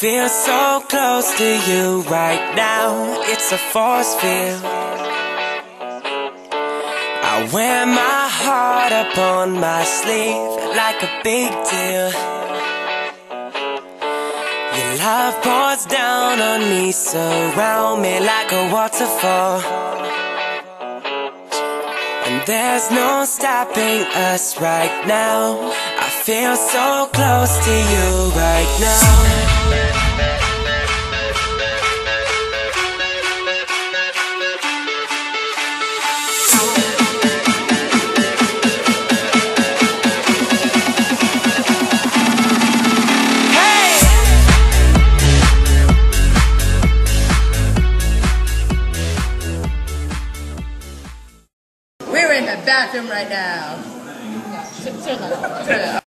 Feel so close to you right now, it's a force field. I wear my heart upon my sleeve like a big deal. Your love pours down on me, surround me like a waterfall. And there's no stopping us right now. I feel so close to you right now. We're in the bathroom right now.